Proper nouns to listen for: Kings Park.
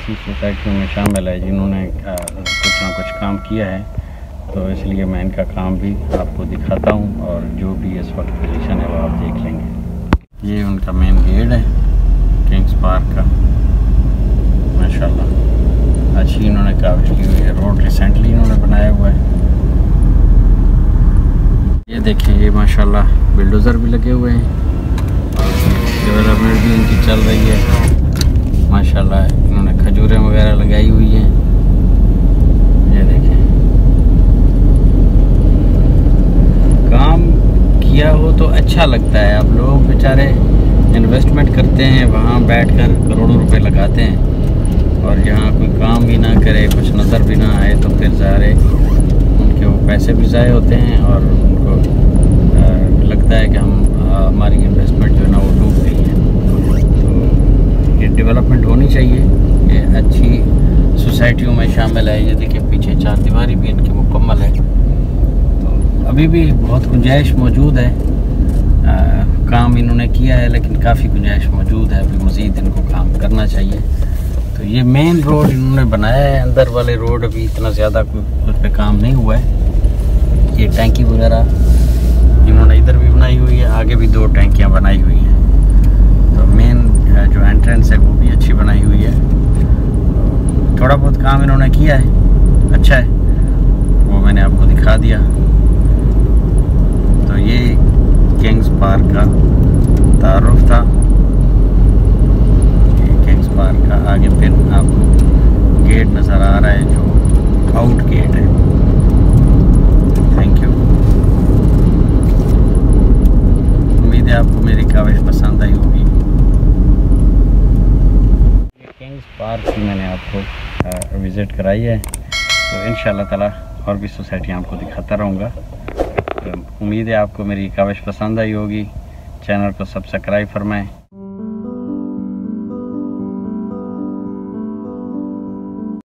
ऐसी सोसाइटियों में शामिल है जिन्होंने कुछ ना कुछ काम किया है, तो इसलिए मैं इनका काम भी आपको दिखाता हूं और जो भी इस वक्त पोजीशन है वो आप देख लेंगे। ये उनका मेन गेट है किंग्स पार्क का। माशाल्लाह अच्छी इन्होंने काविश की हुई है। रोड रिसेंटली इन्होंने बनाया हुआ है। ये देखिए, ये माशाल्लाह बिल्डोज़र भी लगे हुए हैं और डेवलपमेंट भी इनकी चल रही है। माशाल्लाह इन्होंने खजूरें वगैरह लगाई हुई हैं। ये देखें, काम किया हो तो अच्छा लगता है। अब लोग बेचारे इन्वेस्टमेंट करते हैं, वहाँ बैठकर करोड़ों रुपए लगाते हैं और यहाँ कोई काम भी ना करे, कुछ नज़र भी ना आए, तो फिर सारे उनके वो पैसे भी ज़ाय होते हैं और उनको लगता है कि हमारी इन्वेस्टमेट जो है ना वो डूब गई है। डेवलपमेंट होनी चाहिए। ये अच्छी सोसाइटियों में शामिल है। ये देखिए पीछे चार दीवारी भी इनकी मुकम्मल है, तो अभी भी बहुत गुंजाइश मौजूद है। काम इन्होंने किया है लेकिन काफ़ी गुंजाइश मौजूद है, अभी मज़ीद इनको काम करना चाहिए। तो ये मेन रोड इन्होंने बनाया है, अंदर वाले रोड अभी इतना ज़्यादा उस पर काम नहीं हुआ है। ये टैंकी वगैरह इन्होंने इधर भी बनाई हुई है, आगे भी दो टैंकियाँ बनाई हुई हैं। तो मेन जो एंट्रेंस है वो भी अच्छी बनाई हुई है। थोड़ा बहुत काम इन्होंने किया है, अच्छा है, वो मैंने आपको दिखा दिया। तो ये किंग्स पार्क का तारुफ था। ये किंग्स पार्क का आगे फिर आपको गेट नज़र आ रहा है जो आउट गेट है। Thank you. उम्मीद है आपको मेरी काविश पसंद आई होगी। पार्क की मैंने आपको विज़िट कराई है, तो इंशाल्लाह ताला और भी सोसाइटियाँ आपको दिखाता रहूँगा। तो उम्मीद है आपको मेरी काविश पसंद आई होगी। चैनल को सब्सक्राइब फरमाएँ।